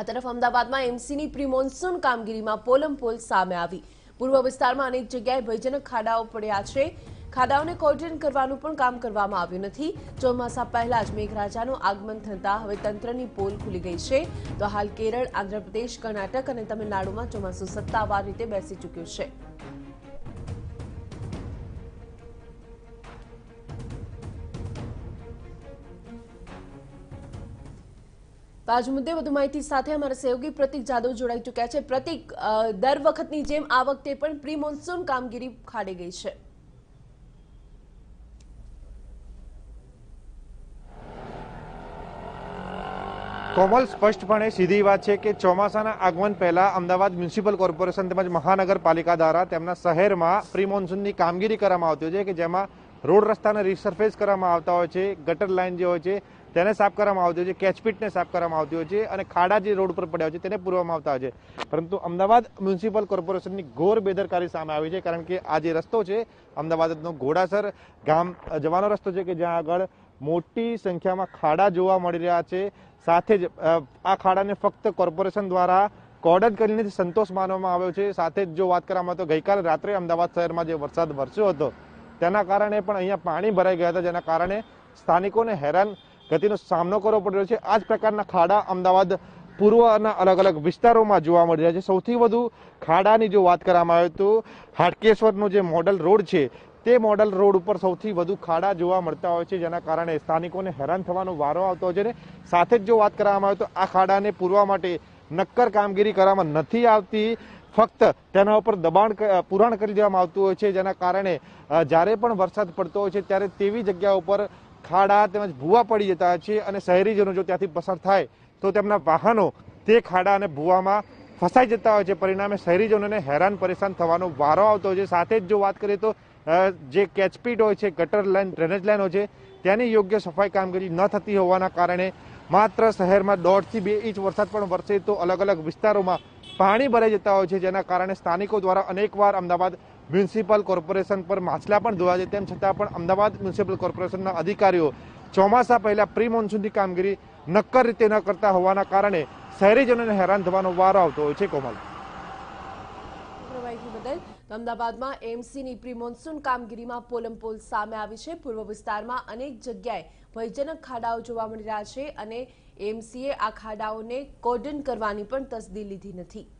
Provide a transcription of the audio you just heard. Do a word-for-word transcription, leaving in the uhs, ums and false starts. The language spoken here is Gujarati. આ તરફ અમદાવાદમાં એમસીની પ્રી મોન્સૂન કામગીરીમાં પોલમપોલ સામે આવી। પૂર્વ વિસ્તારમાં અનેક જગ્યાએ ભયજનક ખાડાઓ પડ્યા છે। ખાડાઓને કોર્ડિનેટ કરવાનું પણ કામ કરવામાં આવ્યું નથી। ચોમાસા પહેલા જ મેઘરાજાનું આગમન થતા હવે તંત્રની પોલ ખુલી ગઈ છે। તો હાલ કેરળ, આંધ્રપ્રદેશ, કર્ણાટક અને તમિલનાડુમાં ચોમાસું સત્તાવાર રીતે બેસી ચૂક્યું છે। આજ મુદ્દે વધુ માહિતી સાથે અમારા સહયોગી પ્રતિક જાદવ જોડાઈ ચૂક્યા છે। પ્રતિક, દર વખતની જેમ આ વખતે પણ પ્રી મોન્સૂન કામગીરી ખાડે ગઈ છે। કોમલ, સ્પષ્ટપણે સીધી વાત છે કે ચોમાસાના આગમન પહેલા અમદાવાદ મ્યુનિસિપલ કોર્પોરેશન તેમજ મહાનગરપાલિકા દ્વારા તેમના શહેરમાં પ્રી મોન્સૂનની કામગીરી કરવામાં આવતી હોય છે, કે જેમાં રોડ રસ્તાને રિસર્ફેસ કરવામાં આવતા હોય છે, ગટર લાઇન જે હોય છે તેને સાફ કરવામાં આવતી હોય છે, કેચપીટને સાફ કરવામાં આવતી હોય છે અને ખાડા જે રોડ પર પડ્યા હોય છે તેને પૂરવામાં આવતા હોય છે। પરંતુ અમદાવાદ મ્યુનિસિપલ કોર્પોરેશનની ઘોર બેદરકારી સામે આવી છે, કારણ કે આ જે રસ્તો છે અમદાવાદનો ઘોડાસર ગામ જવાનો રસ્તો છે કે જ્યાં આગળ મોટી સંખ્યામાં ખાડા જોવા મળી રહ્યા છે। સાથે જ આ ખાડાને ફક્ત કોર્પોરેશન દ્વારા કોર્ડન કરીને સંતોષ માનવામાં આવ્યો છે। સાથે જ જો વાત કરવામાં આવે તો ગઈકાલે રાત્રે અમદાવાદ શહેરમાં જે વરસાદ વરસ્યો હતો તેના કારણે પણ અહીંયા પાણી ભરાઈ ગયા હતા, જેના કારણે સ્થાનિકોને હેરાન ગતિનો સામનો કરવો પડ્યો છે। આ જ પ્રકારના ખાડા અમદાવાદ પૂર્વના અલગ અલગ વિસ્તારોમાં જોવા મળી રહ્યા છે। સૌથી વધુ ખાડાની જો વાત કરવામાં આવે તો હાટકેશ્વરનો જે મોડલ રોડ છે તે મોડલ રોડ ઉપર સૌથી વધુ ખાડા જોવા મળતા હોય છે, જેના કારણે સ્થાનિકોને હેરાન થવાનો વારો આવતો હોય છે। ને સાથે જ જો વાત કરવામાં આવે તો આ ખાડાને પૂરવા માટે નક્કર કામગીરી કરવામાં નથી આવતી, ફક્ત તેના ઉપર દબાણ પુરાણ કરી દેવામાં આવતું હોય છે, જેના કારણે જ્યારે પણ વરસાદ પડતો હોય છે ત્યારે તેવી જગ્યા ઉપર ખાડા તેમજ ભૂવા પડી જતા હોય છે અને શહેરીજનો જો ત્યાંથી પસાર થાય તો તેમના વાહનો તે ખાડા અને ભૂવામાં ફસાઈ જતા હોય છે। પરિણામે શહેરીજનોને હેરાન પરેશાન થવાનો વારો આવતો હોય છે। સાથે જ જો વાત કરીએ તો જે કેચપીટ હોય છે, ગટર લાઇન, ડ્રેનેજ લાઇન હોય છે તેની યોગ્ય સફાઈ કામગીરી ન થતી હોવાના કારણે માત્ર શહેરમાં દોઢથી બે ઇંચ વરસાદ પણ વરસે તો અલગ અલગ વિસ્તારોમાં પાણી ભરાઈ જતા હોય છે, જેના કારણે સ્થાનિકો દ્વારા અનેકવાર અમદાવાદ મ્યુનિસિપલ કોર્પોરેશન પર માછલા પણ ધોવા છે। તેમ છતાં પણ અમદાવાદ મ્યુનિસિપલ કોર્પોરેશનના અધિકારીઓ ચોમાસા પહેલા પ્રી મોન્સૂનની કામગીરી નક્કર રીતે ન કરતા હોવાના કારણે શહેરીજનોને હેરાન થવાનો વારો આવતો હોય છે। કોમલ, અમદાવાદમાં એમસીની પ્રી મોન્સૂન કામગીરીમાં પોલમપોલ સામે આવી છે। પૂર્વ વિસ્તારમાં અનેક જગ્યાએ ભયજનક ખાડાઓ જોવા મળી રહ્યા છે અને એમસીએ આ ખાડાઓને કોર્ડન કરવાની પણ તસ્દી લીધી નથી।